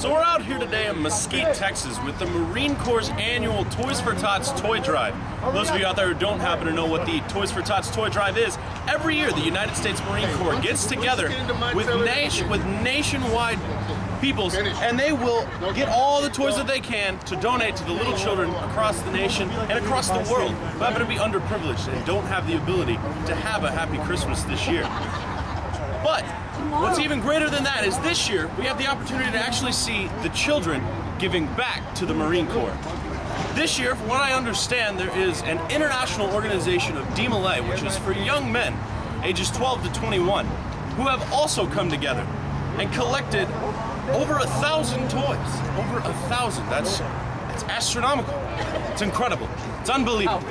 So we're out here today in Mesquite, Texas with the Marine Corps' annual Toys for Tots toy drive. For those of you out there who don't happen to know what the Toys for Tots toy drive is, every year the United States Marine Corps gets together with nationwide peoples, and they will get all the toys that they can to donate to the little children across the nation and across the world who happen to be underprivileged and don't have the ability to have a happy Christmas this year. But what's even greater than that is this year we have the opportunity to actually see the children giving back to the Marine Corps. This year, from what I understand, there is an international organization of DeMolay, which is for young men ages 12 to 21, who have also come together and collected over 1,000 toys. Over 1,000. That's astronomical. It's incredible. It's unbelievable.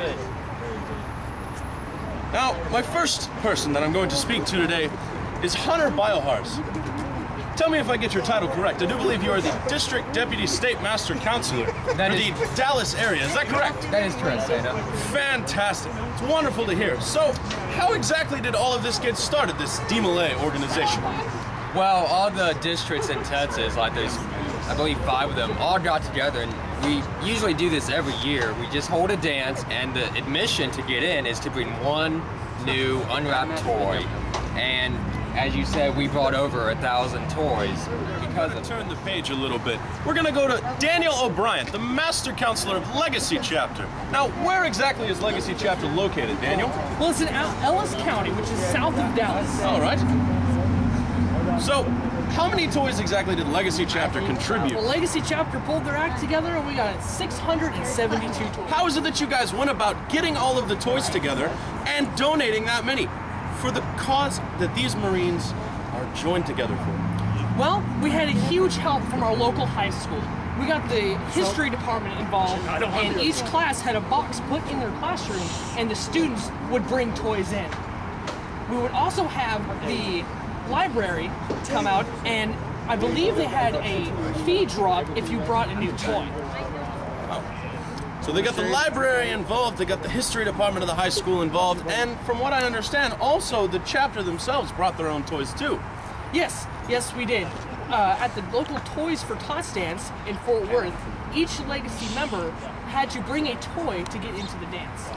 Now, my first person that I'm going to speak to today is Hunter Biohars. Tell me if I get your title correct. I do believe you are the District Deputy State Master Counselor for the Dallas area. Is that correct? That is correct, Dana. Fantastic. It's wonderful to hear. So, how exactly did all of this get started, this DeMolay organization? Well, all the districts in Texas, like there's, I believe, 5 of them, all got together, and we usually do this every year. We just hold a dance, and the admission to get in is to bring one new unwrapped toy. And as you said, we brought over 1,000 toys because of... Turn the page a little bit. We're going to go to Daniel O'Brien, the Master Counselor of Legacy Chapter. Now, where exactly is Legacy Chapter located, Daniel? Well, it's in Ellis County, which is south of Dallas. All right. So, how many toys exactly did Legacy Chapter contribute? Well, Legacy Chapter pulled their act together and we got 672 toys. How is it that you guys went about getting all of the toys together and donating that many for the cause that these Marines are joined together for? Well, we had a huge help from our local high school. We got the history department involved, and each class had a box put in their classroom, and the students would bring toys in. We would also have the library come out, and I believe they had a fee drop if you brought a new toy. So they got the library involved, they got the history department of the high school involved, and from what I understand, also the chapter themselves brought their own toys too. Yes, yes we did. At the local Toys for Tots dance in Fort Worth, each Legacy member had to bring a toy to get into the dance.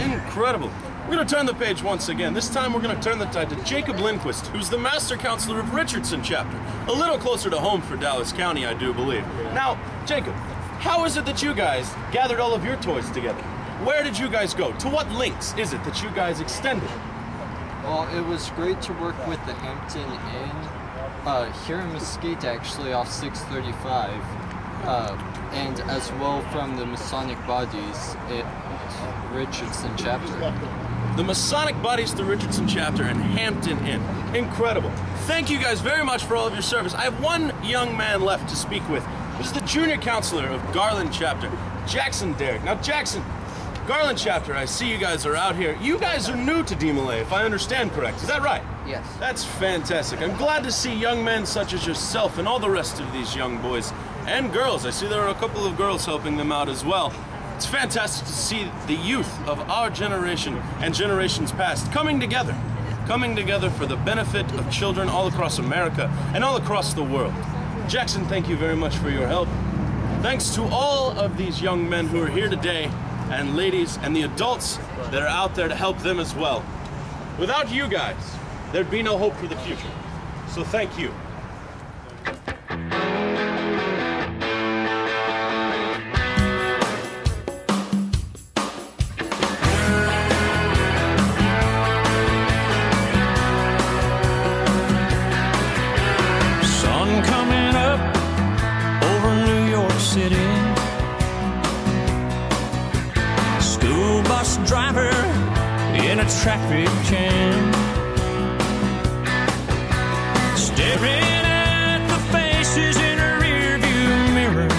Incredible. We're going to turn the page once again. This time we're going to turn the tide to Jacob Lindquist, who's the Master Counselor of Richardson Chapter. A little closer to home for Dallas County, I do believe. Now, Jacob, how is it that you guys gathered all of your toys together? Where did you guys go? To what links is it that you guys extended? Well, it was great to work with the Hampton Inn here in Mesquite, actually, off 635. And as well from the Masonic Bodies at Richardson Chapter. The Masonic Bodies, the Richardson Chapter, and Hampton Inn. Incredible. Thank you guys very much for all of your service. I have one young man left to speak with. This is the Junior Counselor of Garland Chapter, Jackson Derrick. Now, Jackson, Garland Chapter, I see you guys are out here. You guys are new to DeMolay, if I understand correct. Is that right? Yes. That's fantastic. I'm glad to see young men such as yourself and all the rest of these young boys and girls. I see there are a couple of girls helping them out as well. It's fantastic to see the youth of our generation and generations past coming together for the benefit of children all across America and all across the world. Jackson, thank you very much for your help. Thanks to all of these young men who are here today, and ladies, and the adults that are out there to help them as well. Without you guys, there'd be no hope for the future. So thank you. Traffic jam, staring at the faces in a rearview mirror,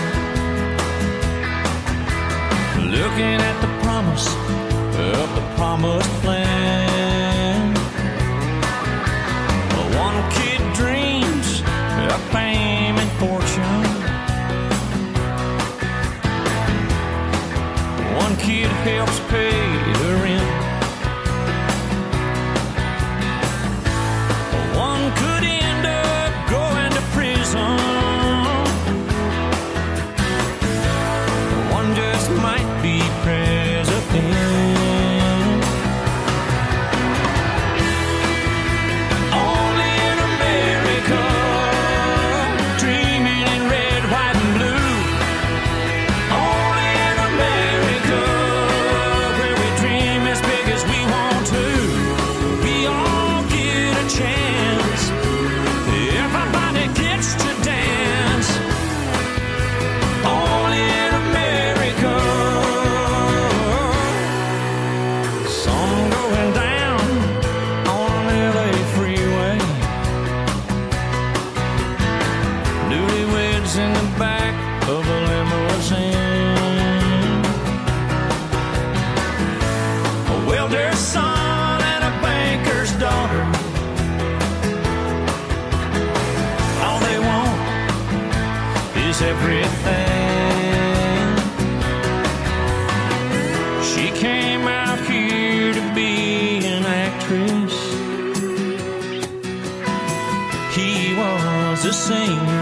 looking at the promise of the promised land. One kid dreams of fame and fortune, one kid helps pay the rent. Could end up going to prison. sing